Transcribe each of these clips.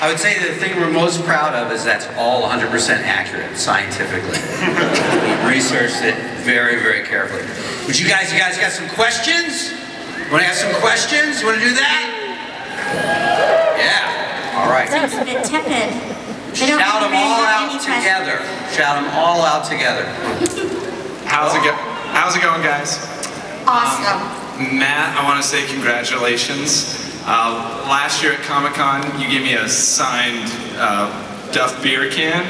I would say the thing we're most proud of is that's all 100% accurate scientifically. We researched it very, very carefully. But you guys got some questions? You want to ask some questions? You want to do that? Yeah. All right. That was a bit tepid. Shout them all out together. Shout them all out together. How's it going, guys? Awesome. Matt, I want to say congratulations. Last year at Comic-Con, you gave me a signed Duff beer can,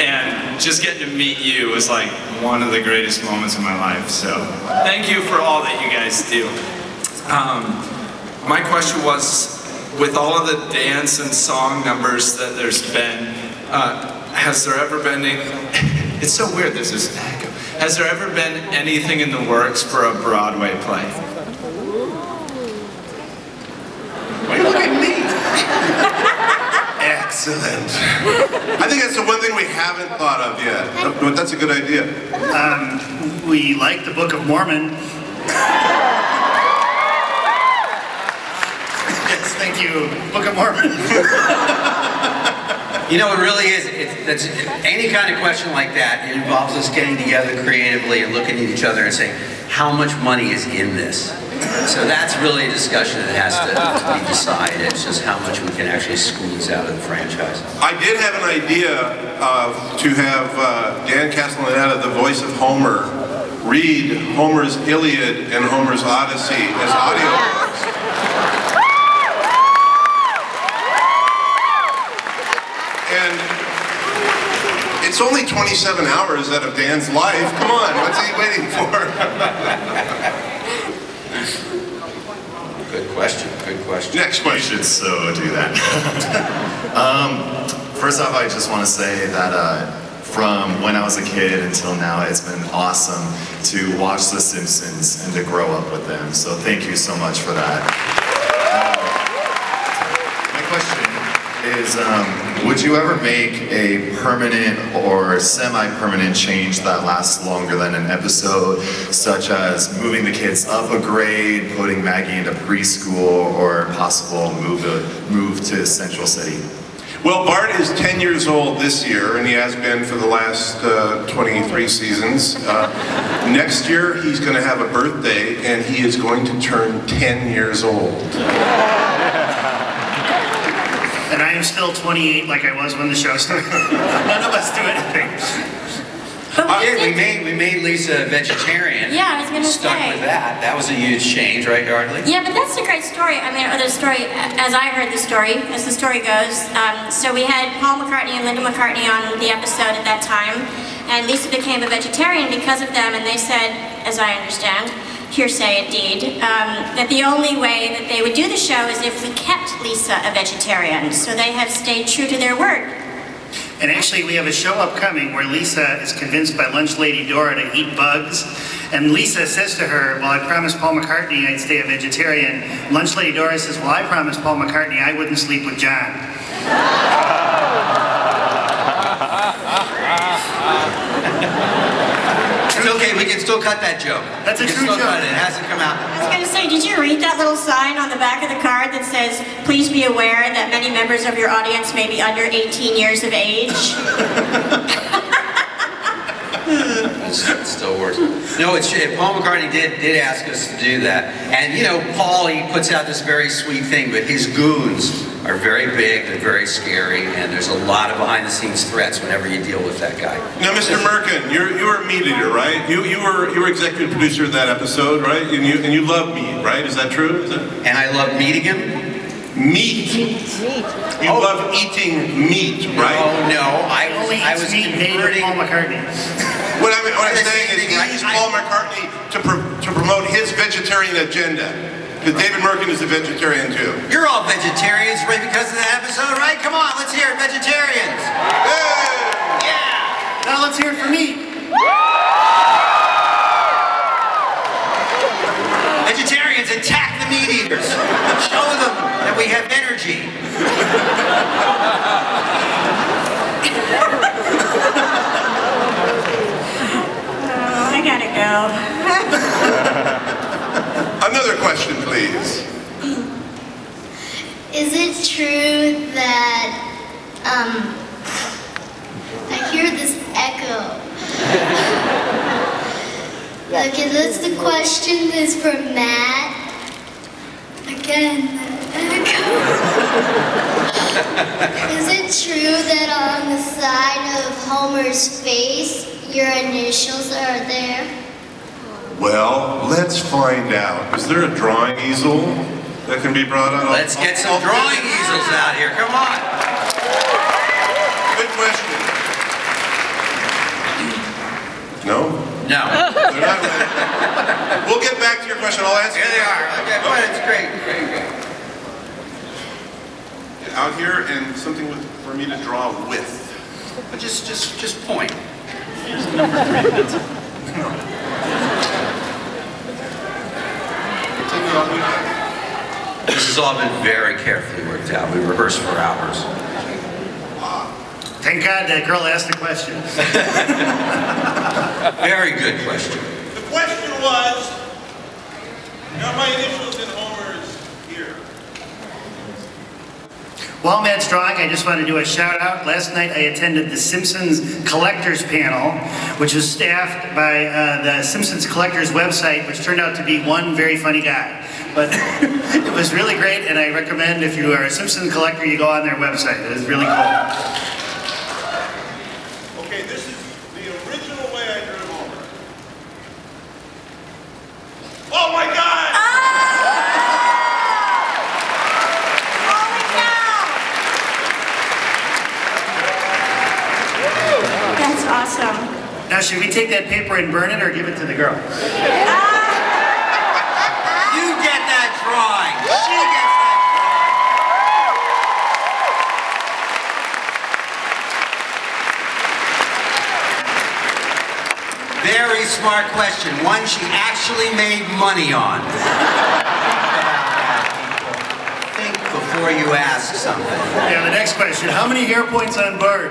and just getting to meet you was like one of the greatest moments of my life, so thank you for all that you guys do. My question was, with all of the dance and song numbers that there's been, has there ever been any, it's so weird, there's this echo, has there ever been anything in the works for a Broadway play? Look at me! Excellent. I think that's the one thing we haven't thought of yet. But that's a good idea. We like the Book of Mormon. Yes, thank you, Book of Mormon. You know, it really is. Any kind of question like that, it involves us getting together creatively and looking at each other and saying, how much money is in this? So that's really a discussion that has to be decided. It's just how much we can actually squeeze out of the franchise. I did have an idea to have Dan Castellaneta, the voice of Homer, read Homer's Iliad and Homer's Odyssey as audiobooks. And it's only 27 hours out of Dan's life. Come on, what's he waiting for? Good question, good question. Next question. You should so do that. First off, I just want to say that from when I was a kid until now, it's been awesome to watch The Simpsons and to grow up with them. So thank you so much for that. My question is, would you ever make a permanent or semi-permanent change that lasts longer than an episode, such as moving the kids up a grade, putting Maggie into preschool, or possible move to Central City? Well, Bart is 10 years old this year, and he has been for the last 23 seasons. Next year, he's going to have a birthday, and he is going to turn 10 years old. And I am still 28 like I was when the show started. None of us do anything. Yeah, we made Lisa a vegetarian. Yeah, I was going to say. Stuck with that. That was a huge change, right, Yeardley? Yeah, but that's a great story. I mean, the story, as I heard the story, as the story goes. So we had Paul McCartney and Linda McCartney on the episode at that time. And Lisa became a vegetarian because of them, and they said, as I understand, hearsay indeed, that the only way that they would do the show is if we kept Lisa a vegetarian. So they have stayed true to their word. And actually we have a show upcoming where Lisa is convinced by lunch lady Dora to eat bugs. And Lisa says to her, well, I promised Paul McCartney I'd stay a vegetarian. Lunch lady Dora says, well, I promised Paul McCartney I wouldn't sleep with John. It's okay, we can still cut that joke. That's a true joke. It hasn't come out. I was going to say, did you read that little sign on the back of the card that says, please be aware that many members of your audience may be under 18 years of age? It still works. No, Paul McCartney did ask us to do that. And you know, Paul, he puts out this very sweet thing, but his goons are very big, they're very scary, and there's a lot of behind-the-scenes threats whenever you deal with that guy. Now, Mr. Mirkin, you were a meat eater, right? You were executive producer of that episode, right? And you love meat, right? Is that true? And I love meeting him. Meat. You love eating meat, right? Oh no, I was converting Paul McCartney. What I'm saying is, he used Paul McCartney to promote his vegetarian agenda. Because David Mirkin is a vegetarian too. You're all vegetarians right because of that episode, right? Come on, let's hear it, vegetarians! Hey! Yeah! Now let's hear it for me! Vegetarians, attack the meat eaters! Show them that we have energy! Oh, I gotta go. Another question, please. Is it true that I hear this echo. Okay, the question is for Matt. Again, the echo. Is it true that on the side of Homer's face, your initials are there? Well, let's find out. Is there a drawing easel that can be brought out? Let's get some drawing easels out here, come on. Good question. No? No. They're not ready. We'll get back to your question, I'll answer. Here they are. Okay, but it's great, great, great. Out here and something with, for me to draw with. But just point. Here's number 3. This has all been very carefully worked out. We rehearsed for hours. Thank God that girl asked the question. Very good question. The question was, are my initials in Homer's here? While Matt's drawing, I just want to do a shout out. Last night I attended the Simpsons Collectors Panel, which was staffed by the Simpsons Collectors website, which turned out to be one very funny guy. But it was really great, and I recommend if you are a Simpsons collector, you go on their website. It is really cool. Okay, this is the original way I drew Homer. Oh my God! Oh! Holy cow! That's awesome. Now, should we take that paper and burn it, or give it to the girl? Very smart question. One she actually made money on. Think before you ask something. Yeah, the next question. How many hair points on Bart?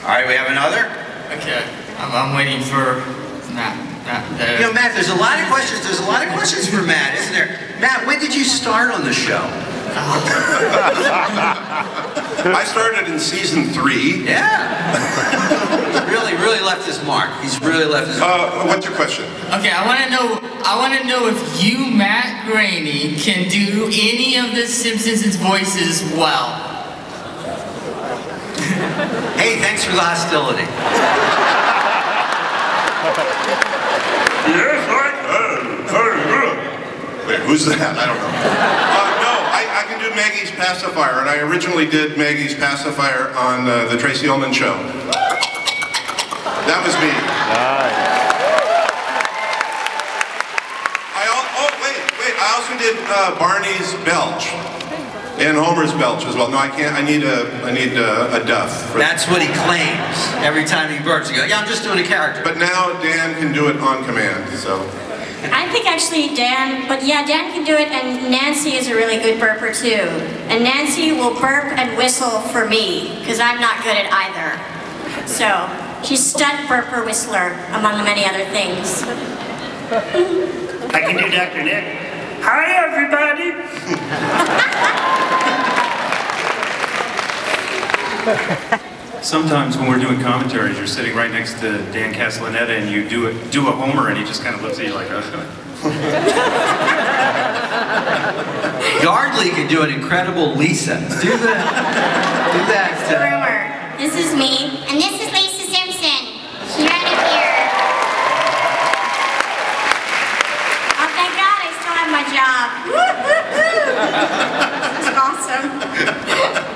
All right, we have another? Okay. I'm waiting for Matt. You know, Matt, there's a lot of questions. There's a lot of questions for Matt, isn't there? Matt, when did you start on the show? I started in season 3. Yeah. really left his mark. He's really left his mark. What's your question? Okay, I want to know if you, Matt Groening, can do any of the Simpsons voices well. Hey, thanks for the hostility. Yes, I can. Wait, who's that? I don't know. I can do Maggie's Pacifier, and I originally did Maggie's Pacifier on The Tracey Ullman Show. That was me. Nice. I also did Barney's Belch and Homer's Belch as well. No, I can't. I need a Duff. That's what he claims every time he burps. He goes, "Yeah, I'm just doing a character." But now Dan can do it on command. So. I think actually Dan, but yeah, Dan can do it, and Nancy is a really good burper too. And Nancy will burp and whistle for me, because I'm not good at either. So, she's stunt burper whistler, among the many other things. I can do Dr. Nick. Hi, everybody! Sometimes when we're doing commentaries, you're sitting right next to Dan Castellaneta and you do a Homer and he just kind of looks at you like, Yeardley can do an incredible Lisa. Do that. It's a rumor. This is me, and this is Lisa Simpson. She's right up here. Oh, thank God I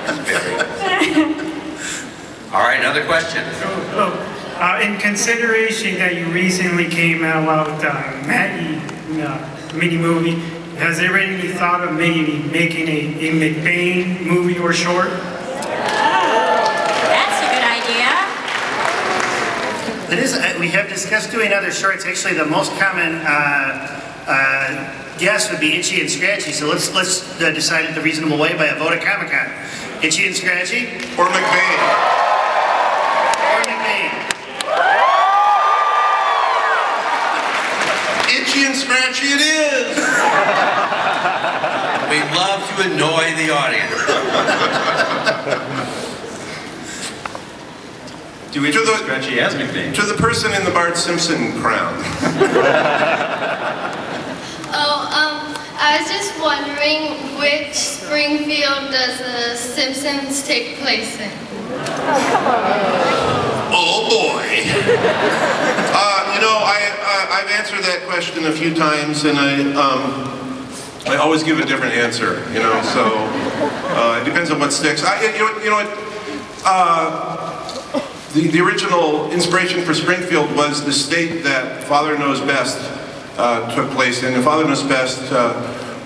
still have my job. This is awesome. All right, another question. In consideration that you recently came out with Matty mini-movie, has there any thought of maybe making a McBain movie or short? That's a good idea. It is. We have discussed doing other shorts. Actually, the most common guess would be Itchy and Scratchy, so let's decide it the reasonable way by a vote at Comic-Con. Itchy and Scratchy? Or McBain? Itchy and Scratchy it is! We'd love to to annoy the audience. Do we do the Scratchy as McBain? To the person in the Bart Simpson crown. I was just wondering, which Springfield does The Simpsons take place in? Oh, come on. Oh, boy. You know, I've answered that question a few times, and I always give a different answer, you know, so it depends on what sticks. The original inspiration for Springfield was the state that Father Knows Best took place in. And Father Knows Best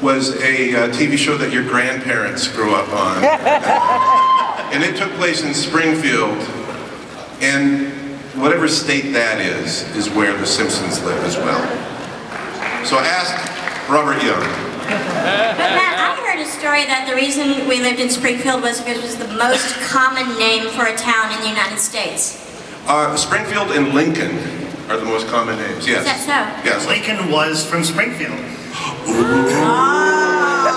was a TV show that your grandparents grew up on. And it took place in Springfield. And whatever state that is where The Simpsons live as well. So ask Robert Young. But Matt, I heard a story that the reason we lived in Springfield was because it was the most common name for a town in the United States. Springfield and Lincoln are the most common names, yes. Is that so? Yes. Lincoln was from Springfield. Ooh. Oh,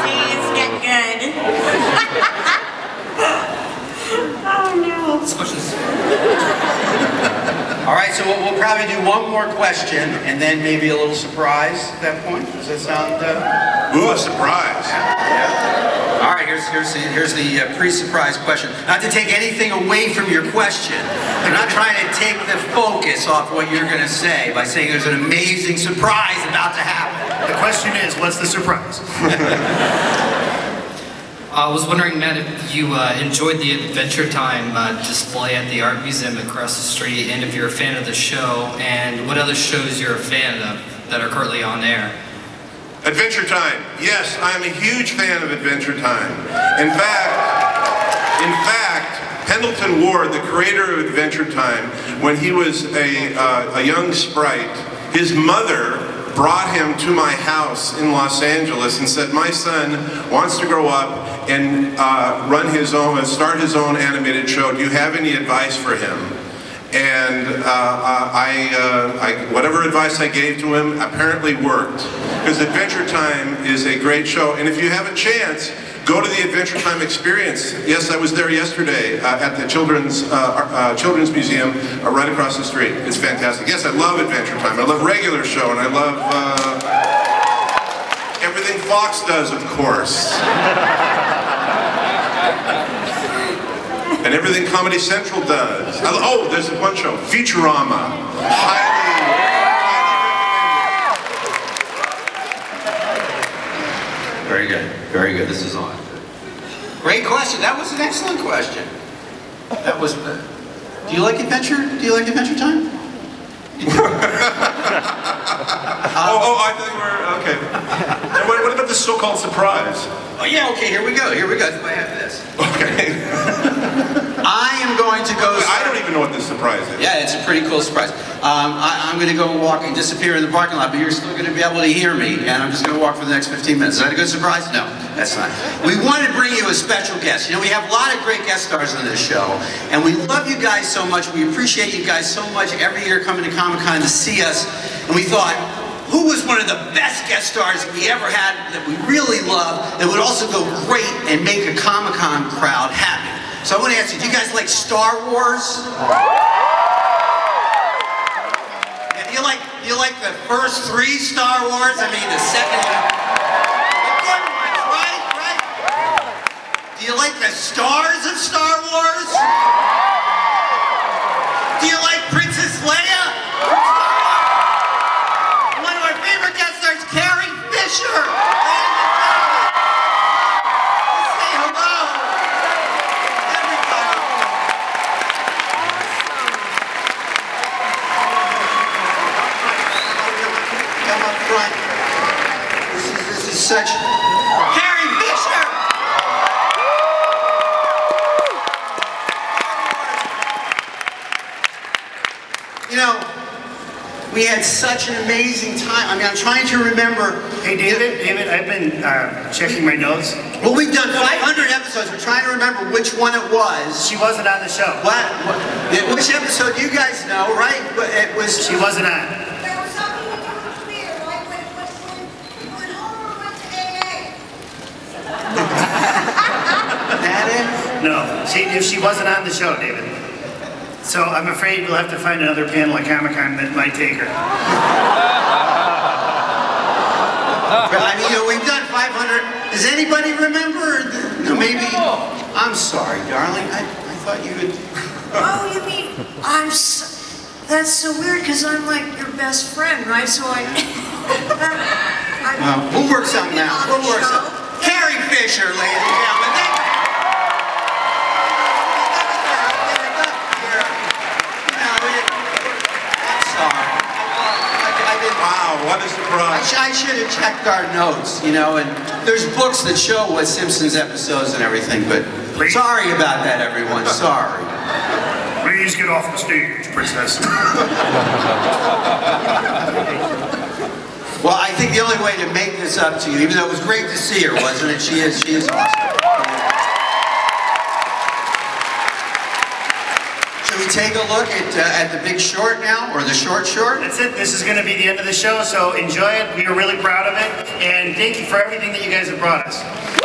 see, it's getting good. Oh, no. Squishes. All right, so we'll probably do one more question, and then maybe a little surprise at that point. Does that sound... Ooh, a surprise. Yeah. All right, here's the pre-surprise question. Not to take anything away from your question. I'm not trying to take the focus off what you're going to say by saying there's an amazing surprise about to happen. The question is, what's the surprise? I was wondering, Matt, if you enjoyed the Adventure Time display at the Art Museum across the street, and if you're a fan of the show, and what other shows you're a fan of that are currently on air. Adventure Time. Yes, I'm a huge fan of Adventure Time. In fact, Pendleton Ward, the creator of Adventure Time, when he was a young sprite, his mother brought him to my house in Los Angeles and said, "My son wants to grow up and run his own, start his own animated show. Do you have any advice for him?" And whatever advice I gave to him apparently worked, because Adventure Time is a great show. And if you have a chance, go to the Adventure Time experience. Yes, I was there yesterday at the Children's Museum right across the street. It's fantastic. Yes, I love Adventure Time. I love Regular Show, and I love everything Fox does, of course. And everything Comedy Central does. Oh, there's one show, Futurama. Highly recommended. Very good, very good. This is on. Great question. That was an excellent question. That was. Do you like Adventure? Do you like Adventure Time? I think we're okay. What about the so-called surprise? Oh yeah, okay. Here we go. Here we go. I have this. Okay. I am going to go... I don't even know what this surprise is. Yeah, it's a pretty cool surprise. I'm going to go walk and disappear in the parking lot, but you're still going to be able to hear me, and I'm just going to walk for the next 15 minutes. Is that a good surprise? No, that's not. We wanted to bring you a special guest. You know, we have a lot of great guest stars on this show, and we love you guys so much. We appreciate you guys so much every year coming to Comic-Con to see us, and we thought, who was one of the best guest stars we ever had that we really loved that would also go great and make a Comic-Con crowd happy? So I want to ask you, do you guys like Star Wars? And do you like the first three Star Wars? I mean the second one. The good ones, right? Right? Do you like the stars of Star Wars? Do you like Princess Leia? One of our favorite guest stars, Carrie Fisher! Such Carrie Fisher! You know, we had such an amazing time. I mean, I'm trying to remember. Hey, David, I've been checking my notes. Well, we've done 500 episodes. We're trying to remember which one it was. She wasn't on the show. What? Which episode? You guys know, right? It was. She wasn't on. If she wasn't on the show, David. So I'm afraid we'll have to find another panel at Comic-Con that might take her. Well, I mean, you know, we've done 500. Does anybody remember? No, maybe. No. I'm sorry, darling. I thought you would. Oh, you mean I'm? So, that's so weird because I'm like your best friend, right? So I. We'll work something out. We'll work something. Carrie Fisher, ladies and gentlemen. Thank you. Wow, what a surprise. I should have checked our notes, you know, and there's books that show what Simpsons episodes and everything, but please. Sorry about that, everyone, sorry. Please get off the stage, princess. Well, I think the only way to make this up to you, even though it was great to see her, wasn't it? She is awesome. Should we take a look at The Big Short now, or The Short Short? That's it. This is going to be the end of the show, so enjoy it. We are really proud of it, and thank you for everything that you guys have brought us.